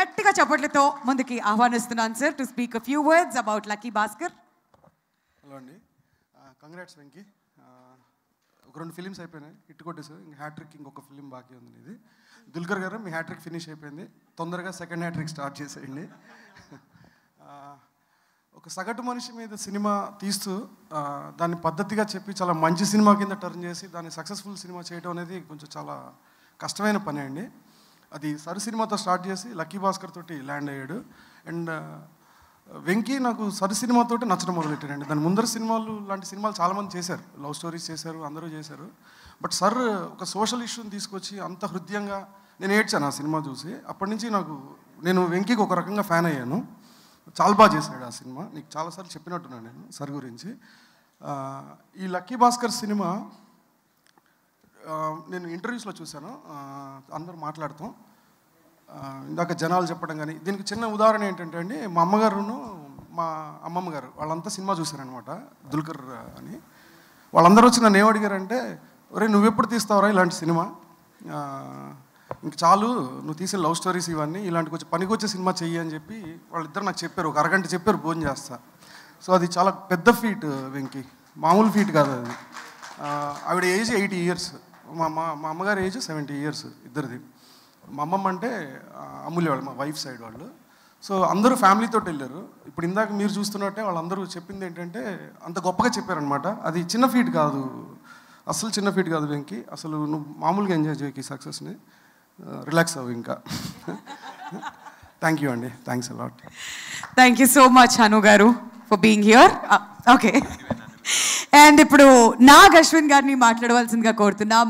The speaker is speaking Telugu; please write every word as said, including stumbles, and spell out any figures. గట్టిగా చప్పట్లతో ముందుకి ఆహ్వానిస్తున్నాను sir to speak a few words about Lucky Baskhar. Hello అండి, కంగ్రాట్స్ వెంకీ. ఒక రెండు ఫిలిమ్స్ అయిపోయినాయి, హిట్ కొట్టేసారు. ఇంకా హ్యాట్రిక్ ఇంకొక ఫిలిం బాకీ ఉంది. ఇది దుల్కర్ గారు మీ హ్యాట్రిక్ ఫినిష్ అయిపోయింది, తొందరగా సెకండ్ హ్యాట్రిక్ స్టార్ట్ చేసేయండి. ఒక సగటు మనిషి మీద సినిమా తీస్తూ దాన్ని పద్ధతిగా చెప్పి చాలా మంచి సినిమా కింద టర్న్ చేసి దాన్ని సక్సెస్ఫుల్ సినిమా చేయడం అనేది కొంచెం చాలా కష్టమైన పని అండి. అది సరు సినిమాతో స్టార్ట్ చేసి లక్కీ భాస్కర్ తోటి ల్యాండ్ అయ్యాడు. అండ్ వెంకీ నాకు సరు సినిమాతో నచ్చడం మొదలెట్టాడండి. దాని ముందర సినిమాలు లాంటి సినిమాలు చాలామంది చేశారు, లవ్ స్టోరీస్ చేశారు, అందరూ చేశారు. బట్ సర్ ఒక సోషల్ ఇష్యూని తీసుకొచ్చి అంత హృదయంగా నేను ఏడ్చాను ఆ సినిమా చూసి. అప్పటి నుంచి నాకు నేను వెంకీకి ఒక రకంగా ఫ్యాన్ అయ్యాను. చాలా బాగా చేశాడు ఆ సినిమా. నీకు చాలాసార్లు చెప్పినట్టున్నాను నేను సర్ గురించి. ఈ లక్కీ భాస్కర్ సినిమా నేను ఇంటర్వ్యూస్లో చూశాను, అందరూ మాట్లాడతాం. ఇందాక జనాలు చెప్పడం కానీ దీనికి చిన్న ఉదాహరణ ఏంటంటే అండి, మా అమ్మగారును మా అమ్మమ్మ గారు వాళ్ళంతా సినిమా చూశారనమాట, దుల్కర్ అని. వాళ్ళందరూ వచ్చి నన్ను ఏమడిగారంటే, ఒరే నువ్వెప్పుడు తీస్తావురా ఇలాంటి సినిమా, ఇంక చాలు నువ్వు తీసిన లవ్ స్టోరీస్ ఇవన్నీ, ఇలాంటి కొంచెం పనికొచ్చే సినిమా చెయ్యి అని చెప్పి వాళ్ళిద్దరు నాకు చెప్పారు. ఒక అరగంట చెప్పారు, భోజనం చేస్తా. సో అది చాలా పెద్ద ఫీట్ వెంకీ, మామూలు ఫీట్ కాదు అది. ఆవిడ ఏజ్ ఎయిటీ ఇయర్స్, మా మా మా అమ్మగారి ఏజ్ సెవెంటీ ఇయర్స్ ఇద్దరిది. మా అమ్మమ్మ అంటే అమూల్య వాళ్ళు, మా వైఫ్ సైడ్ వాళ్ళు. సో అందరూ ఫ్యామిలీతో వెళ్ళారు. ఇప్పుడు ఇందాక మీరు చూస్తున్నట్టే వాళ్ళందరూ చెప్పింది ఏంటంటే అంత గొప్పగా చెప్పారనమాట. అది చిన్న ఫీట్ కాదు, అసలు చిన్న ఫీట్ కాదు వెంకీ. అసలు నువ్వు మామూలుగా ఎంజాయ్ చేయకి సక్సెస్ని, రిలాక్స్ అవ్వు ఇంకా. థ్యాంక్ యూ అండి, thanks a lot. Thank you so much Anu గారు for being here. Okay, and ఇప్పుడు నాగ్ అశ్విన్ గారిని మాట్లాడవలసిందిగా కోరుతున్నా.